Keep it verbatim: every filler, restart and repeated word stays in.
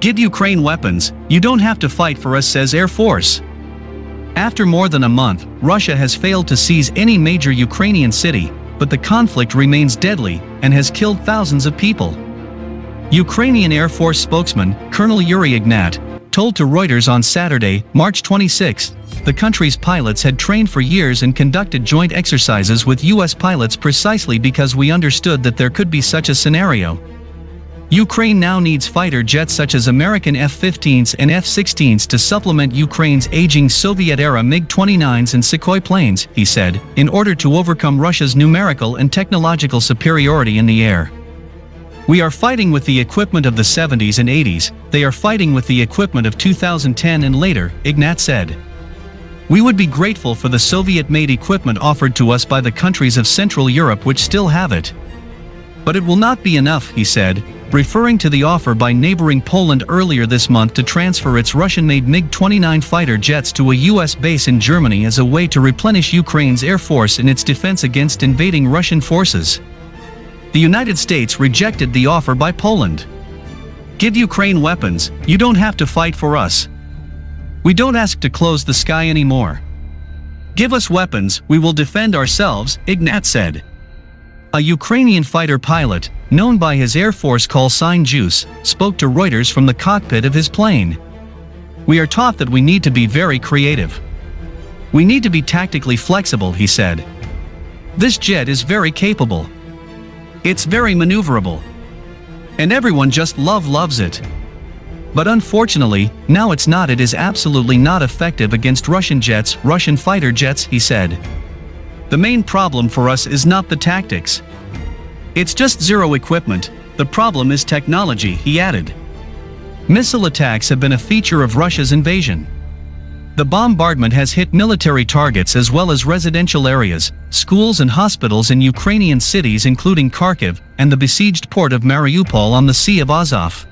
Give Ukraine weapons, you don't have to fight for us, says Air Force. After more than a month, Russia has failed to seize any major Ukrainian city, but the conflict remains deadly and has killed thousands of people. Ukrainian Air Force spokesman, Colonel Yuri Ignat, told to Reuters on Saturday, March twenty-sixth, the country's pilots had trained for years and conducted joint exercises with U S pilots precisely because we understood that there could be such a scenario. Ukraine now needs fighter jets such as American F fifteens and F sixteens to supplement Ukraine's aging Soviet-era MiG twenty-nines and Sukhoi planes, he said, in order to overcome Russia's numerical and technological superiority in the air. We are fighting with the equipment of the seventies and eighties, they are fighting with the equipment of two thousand ten and later, Ignat said. We would be grateful for the Soviet-made equipment offered to us by the countries of Central Europe which still have it. But it will not be enough, he said, referring to the offer by neighboring Poland earlier this month to transfer its Russian-made MiG twenty-nine fighter jets to a U S base in Germany as a way to replenish Ukraine's air force in its defense against invading Russian forces. The United States rejected the offer by Poland. Give Ukraine weapons, you don't have to fight for us. We don't ask to close the sky anymore. Give us weapons, we will defend ourselves, Ignat said. A Ukrainian fighter pilot, known by his Air Force call sign Juice, spoke to Reuters from the cockpit of his plane. We are taught that we need to be very creative. We need to be tactically flexible, he said. This jet is very capable. It's very maneuverable. And everyone just love loves it. But unfortunately, now it's not, it is absolutely not effective against Russian jets, Russian fighter jets, he said. The main problem for us is not the tactics. It's just zero equipment, the problem is technology, he added. Missile attacks have been a feature of Russia's invasion. The bombardment has hit military targets as well as residential areas, schools and hospitals in Ukrainian cities including Kharkiv and the besieged port of Mariupol on the Sea of Azov.